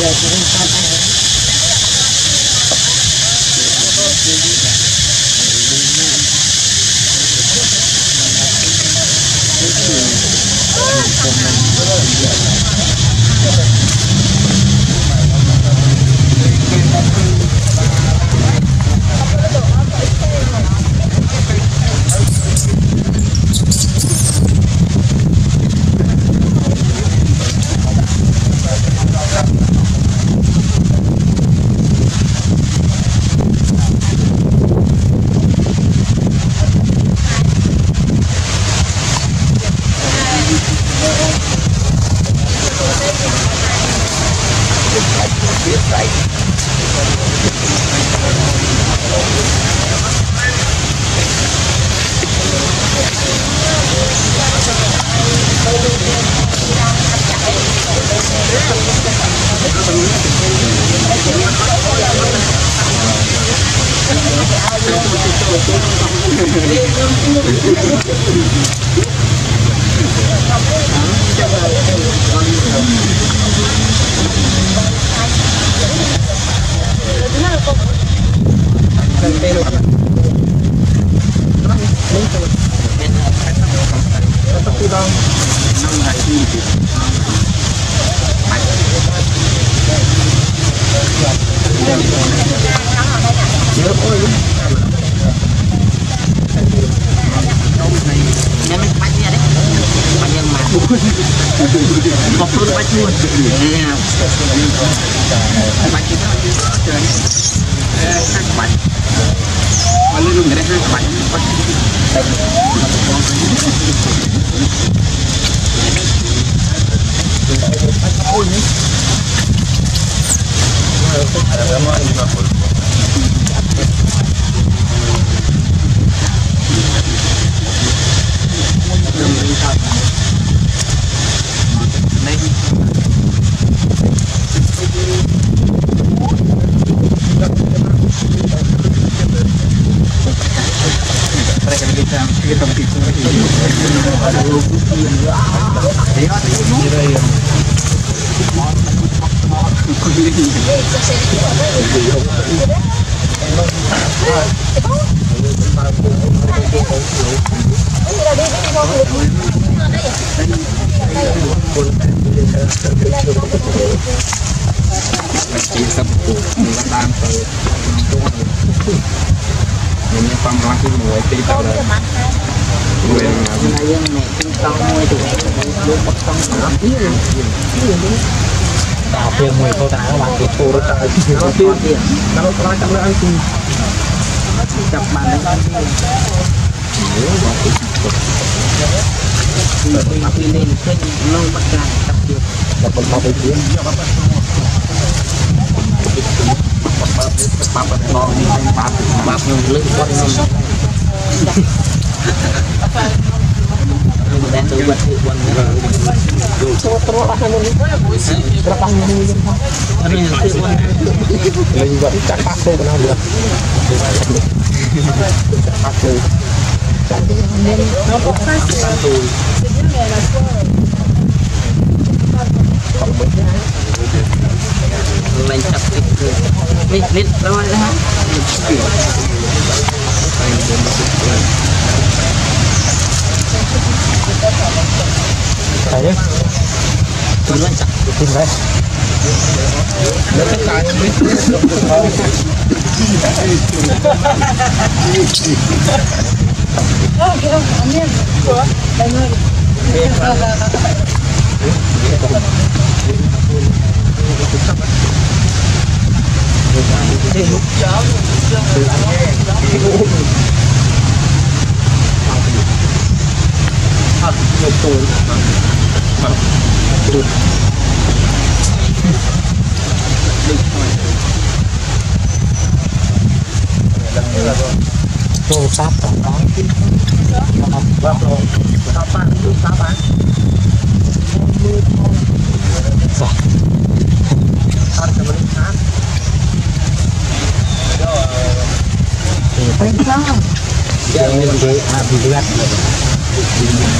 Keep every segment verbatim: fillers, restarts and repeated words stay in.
Hãy subscribe cho kênh Ghiền Mì Gõ để không bỏ lỡ những video hấp dẫn.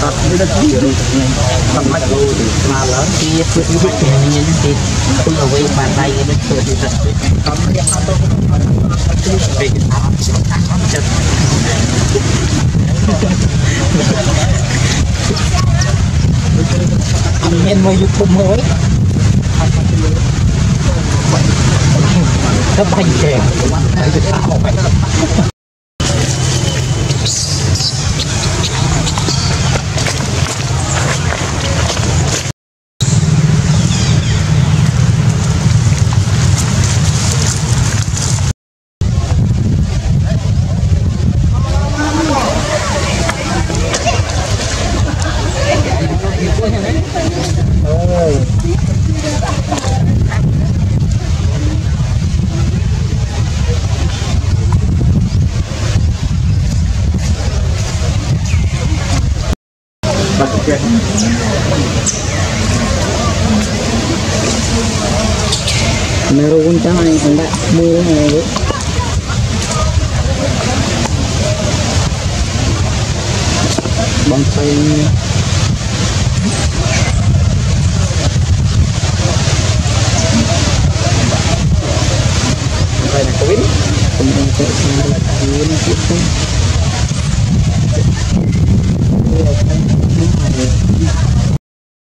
ตัดไม่ได้ที่เลยทำให้เรามาแล้วที่พูดไม่ถึงนี้ที่คุณเอาไว้มาได้ก็ไม่เกิดที่จะทำให้เราต้องไปอาบจัดเห็นมาอยู่ผมเลยถ้าไปแข่งไปจะตาออกไปไม่รู้คุณจะให้ผมได้มืออะไรรึบางทีใครนักวิ่งผมจะใช้การวิ่ง